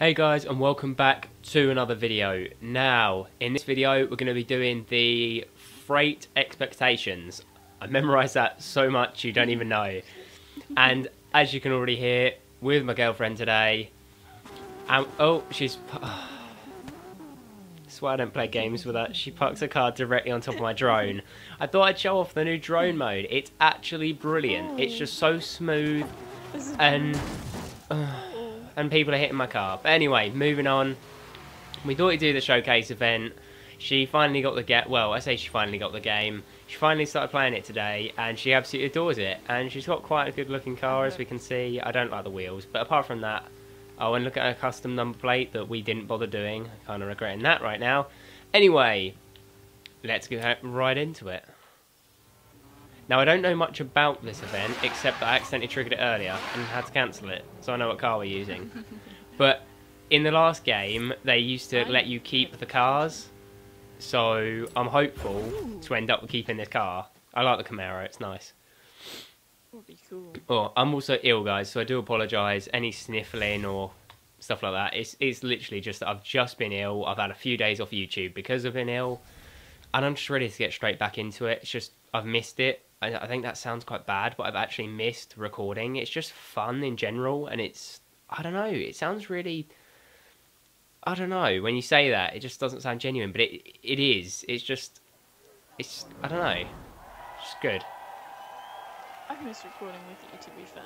Hey guys, and welcome back to another video. Now, in this video we're going to be doing the Freight Expectations. I memorised that so much you don't even know. And as you can already hear, with my girlfriend today. Oh, she's... I swear I don't play games with her. She parks her car directly on top of my drone. I thought I'd show off the new drone mode. It's actually brilliant. It's just so smooth and... and people are hitting my car. But anyway, moving on. We thought we'd do the showcase event. She finally got the get. Well, I say she finally got the game. She finally started playing it today, and she absolutely adores it. And she's got quite a good-looking car, as we can see. I don't like the wheels, but apart from that, oh, and look at her custom number plate that we didn't bother doing. Kind of regretting that right now. Anyway, let's get right into it. Now, I don't know much about this event, except that I accidentally triggered it earlier and had to cancel it, so I know what car we're using. But in the last game, they used to let you keep the cars, so I'm hopeful to end up keeping this car. I like the Camaro, it's nice. Oh, I'm also ill, guys, so I do apologise. Any sniffling or stuff like that, it's literally just that I've just been ill. I've had a few days off YouTube because I've been ill, and I'm just ready to get straight back into it. It's just I've missed it. I think that sounds quite bad, but I've actually missed recording. It's just fun in general, and it's, I don't know, it sounds really, I don't know, when you say that, it just doesn't sound genuine, but it is. It's just, it's, I don't know, it's good. I've missed recording with you, to be fair.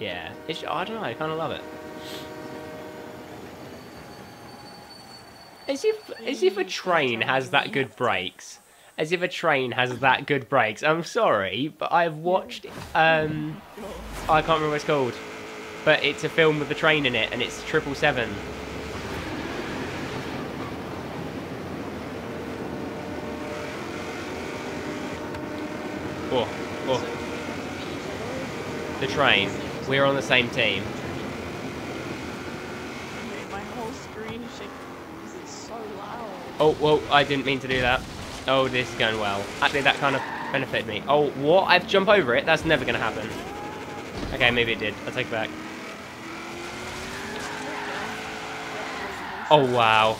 Yeah, it's, I don't know, I kind of love it. As if a train has that good brakes. As if a train has that good brakes. I'm sorry, but I've watched... I can't remember what it's called. But it's a film with the train in it, and it's 777. Oh, oh. The train. We're on the same team. My whole screen is shaking because it's so loud. Oh, well, I didn't mean to do that. Oh, this is going well. Actually, that kind of benefited me. Oh, what? I've jumped over it? That's never going to happen. Okay, maybe it did. I'll take it back. Oh, wow.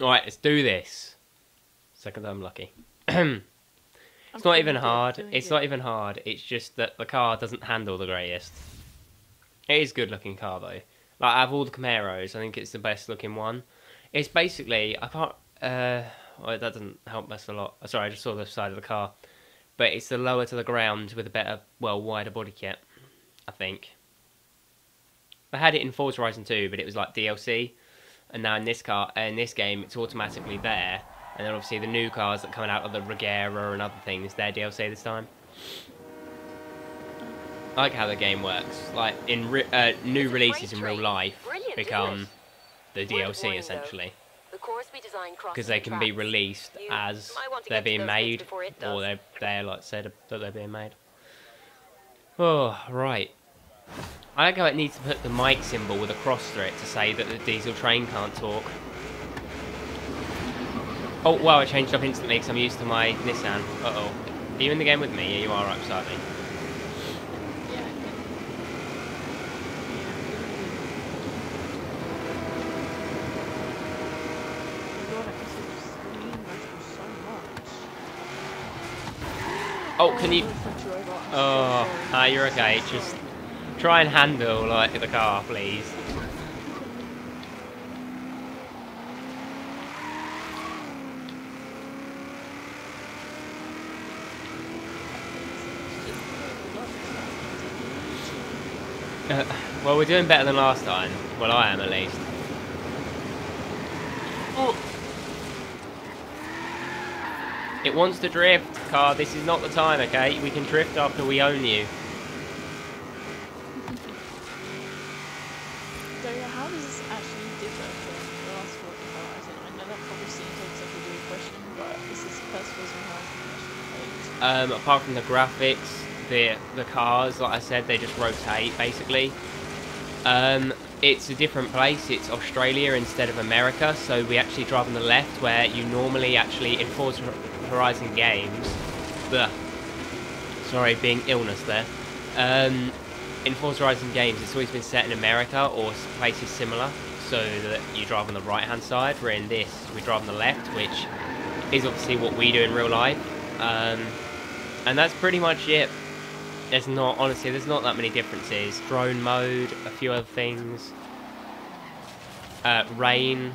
Alright, let's do this. Second time lucky. It's not even hard. It's not even hard. It's just that the car doesn't handle the greatest. It is a good-looking car, though. Like, out of all the Camaros, I think it's the best-looking one. It's basically, I can't, well, that doesn't help us a lot. Sorry, I just saw the side of the car. But it's the lower to the ground with a better, well, wider body kit, I think. I had it in Forza Horizon 2, but it was like DLC. And now in this car, in this game, it's automatically there. And then obviously the new cars that coming out of the Regera and other things, they're DLC this time. I like how the game works. Like, in new releases in real life become... the DLC essentially, because they can be released as they're being made, or they're like said that they're being made. Oh right, I like how it needs to put the mic symbol with a cross through it to say that the diesel train can't talk. Oh wow, I changed up instantly because I'm used to my Nissan. Uh oh, are you in the game with me? Yeah, you are right beside me. Oh, can you... Oh, you're okay. Just try and handle, like, the car, please. Well, we're doing better than last time. Well, I am, at least. Oh. It wants to drift, car. This is not the time, okay? We can drift after we own you. So, how does this actually differ from the last Forza Horizon? I know that probably seems like such a weird question, but this is the first Forza Horizon. Apart from the graphics, the cars, like I said, they just rotate basically. It's a different place. It's Australia instead of America, so we actually drive on the left, where you normally actually in Forza Horizon games. Sorry, being illness there. in Forza Horizon games, it's always been set in America or places similar, so that you drive on the right-hand side, where in this, we drive on the left, which is obviously what we do in real life. And that's pretty much it. There's not, honestly, there's not that many differences. Drone mode, a few other things. Rain.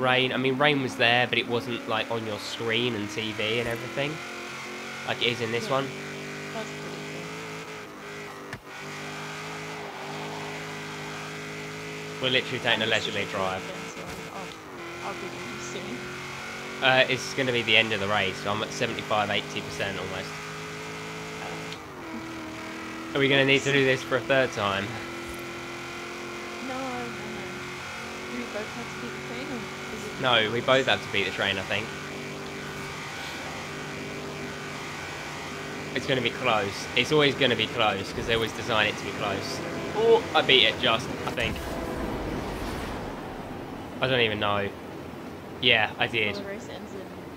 I mean, rain was there, but it wasn't, like, on your screen and TV and everything, like it is in this one. That's pretty cool. We're literally taking a leisurely drive. It's going to be the end of the race, so I'm at 75, 80% almost. Are we going to need to do this for a third time? No, no. Do we both have to beat the train, or is it? No, we both have to beat the train, I think. It's going to be close. It's always going to be close, because they always design it to be close. Oh, I beat it just, I think. I don't even know. Yeah, I did.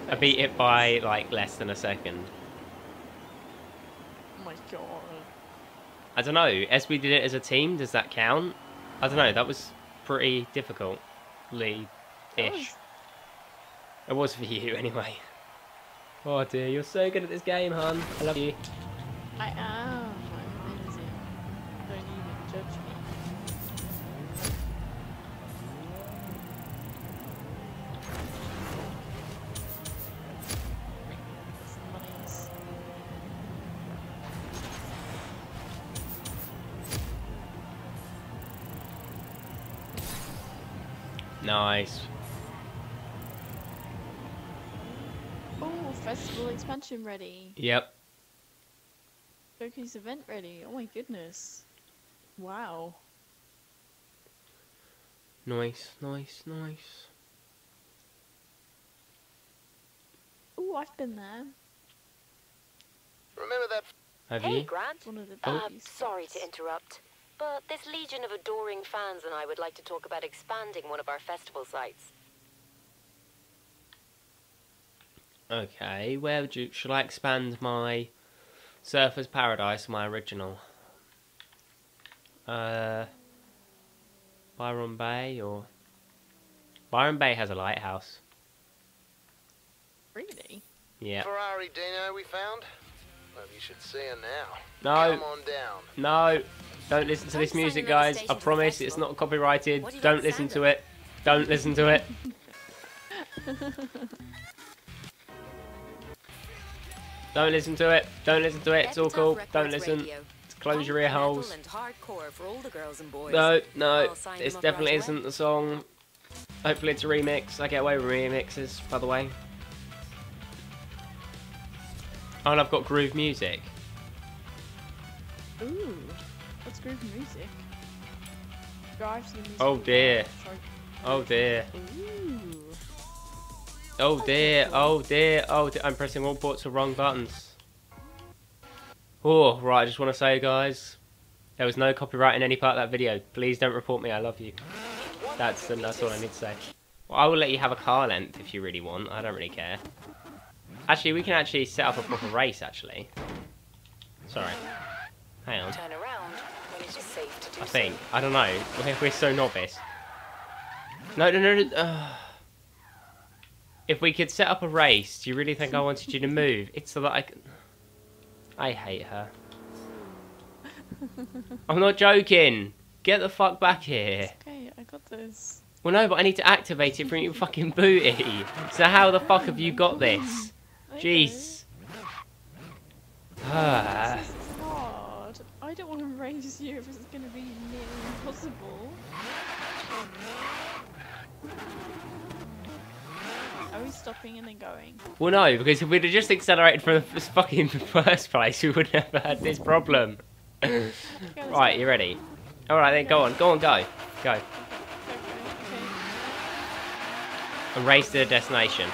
I beat it by, like, less than a second. Oh my god. I don't know. As we did it as a team, does that count? I don't know. That was pretty difficult-ish. It was for you, anyway. Oh dear, you're so good at this game, hun. I love you. I am. I'm amazing. Don't even judge me. Nice. Oh, festival expansion ready. Yep. Goku's event ready. Oh my goodness. Wow. Nice, nice, nice. Oh, I've been there. Remember that? Have you? Hey, Grant. One of the sorry to interrupt, but this legion of adoring fans and I would like to talk about expanding one of our festival sites. Okay, where would you... Shall I expand my Surfer's Paradise, my original? Byron Bay, or... Byron Bay has a lighthouse. Really? Yeah. Ferrari Dino we found? Well, you should see her now. No. Come on down. No. Don't listen to this music, guys. I promise it's not copyrighted. Don't listen to it. Don't listen to it. Don't listen to it. Don't listen to it. It's all cool. Don't listen. Close your ear holes. No, no. This definitely isn't the song. Hopefully it's a remix. I get away with remixes, by the way. Oh, and I've got groove music. Ooh. What's groove music? Drive to the music. Oh dear. Oh dear. Ooh. Oh dear. Oh dear. Oh dear. I'm pressing all ports of wrong buttons. Oh, right. I just want to say, guys, there was no copyright in any part of that video. Please don't report me. I love you. That's all I need to say. Well, I will let you have a car length if you really want. I don't really care. Actually, we can actually set up a proper race, actually. Sorry. Hang on. Turn around. I think. I don't know. We're so novice. No, no, no, no. If we could set up a race, do you really think I wanted you to move? It's so that I can... I hate her. I'm not joking. Get the fuck back here. It's okay, I got this. Well, no, but I need to activate it from your fucking booty. So how the fuck have you got this? Jeez. I don't want to raise you if it's going to be nearly impossible. Are we stopping and then going? Well, no, because if we'd have just accelerated from the fucking first place, we would never had this problem. Okay, right, you ready? All right, then go on, go on, go, go. Okay, okay. A race to the destination.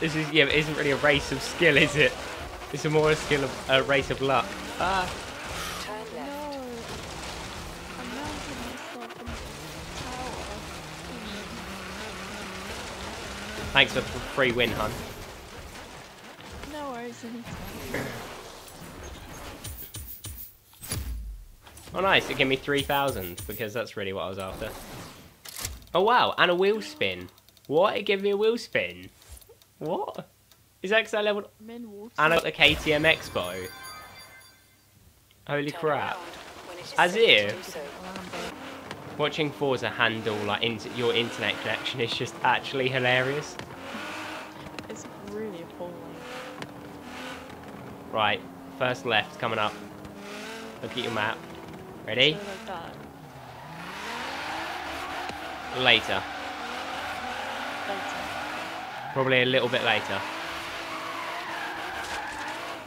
This is, yeah, it isn't really a race of skill, is it? It's more a race of luck. Ah. Thanks for the free win, hun. No worries. Oh nice, it gave me 3,000 because that's really what I was after. Oh wow, and a wheel spin. What? It gave me a wheel spin. What? Is that because I leveled? And I got the KTM X-Bow. Holy crap. As if watching Forza handle like your internet connection is just actually hilarious. It's really appalling. Right, first left coming up. Look at your map. Ready? Later. Probably a little bit later.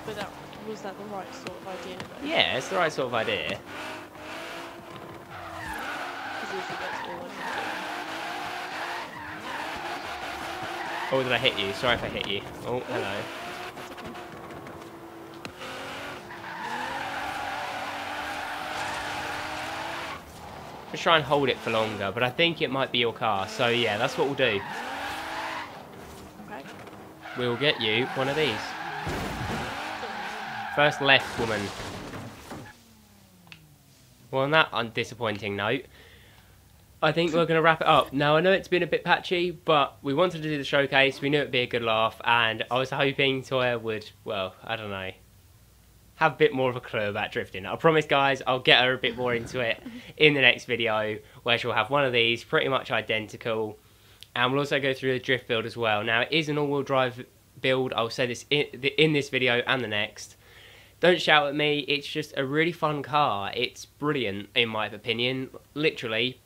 But that, was that the right sort of idea though? Yeah, it's the right sort of idea. Oh, did I hit you? Sorry if I hit you. Oh, hello. Just try and hold it for longer, but I think it might be your car, so yeah, that's what we'll do. Okay. We'll get you one of these. First left, woman. Well, on that undisappointing note, I think we're going to wrap it up. Now, I know it's been a bit patchy, but we wanted to do the showcase, we knew it'd be a good laugh, and I was hoping Toya would, well, I don't know, have a bit more of a clue about drifting. I promise guys, I'll get her a bit more into it in the next video, where she'll have one of these pretty much identical, and we'll also go through the drift build as well. Now, it is an all-wheel drive build. I'll say this in this video and the next. Don't shout at me, it's just a really fun car. It's brilliant in my opinion. Literally,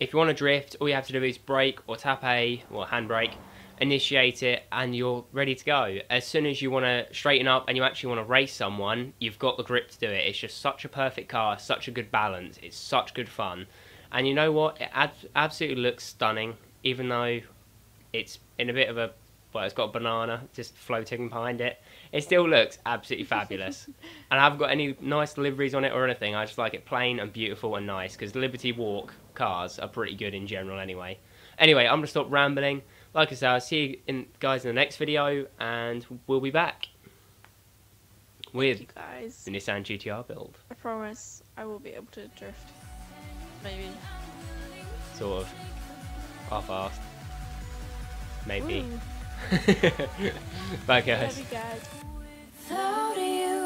if you want to drift, all you have to do is brake or tap A or handbrake, initiate it, and you're ready to go. As soon as you want to straighten up and you actually want to race someone, you've got the grip to do it. It's just such a perfect car, such a good balance, it's such good fun. And you know what, it absolutely looks stunning, even though it's in a bit of a, well, it's got a banana just floating behind it. It still looks absolutely fabulous. And I haven't got any nice liveries on it or anything, I just like it plain and beautiful and nice, because Liberty Walk cars are pretty good in general anyway. Anyway, I'm going to stop rambling. Like I said, I'll see you guys in the next video, and we'll be back with the Nissan GTR build. I promise I will be able to drift. Maybe. Sort of. Half-assed. Maybe. Bye guys. Love you guys.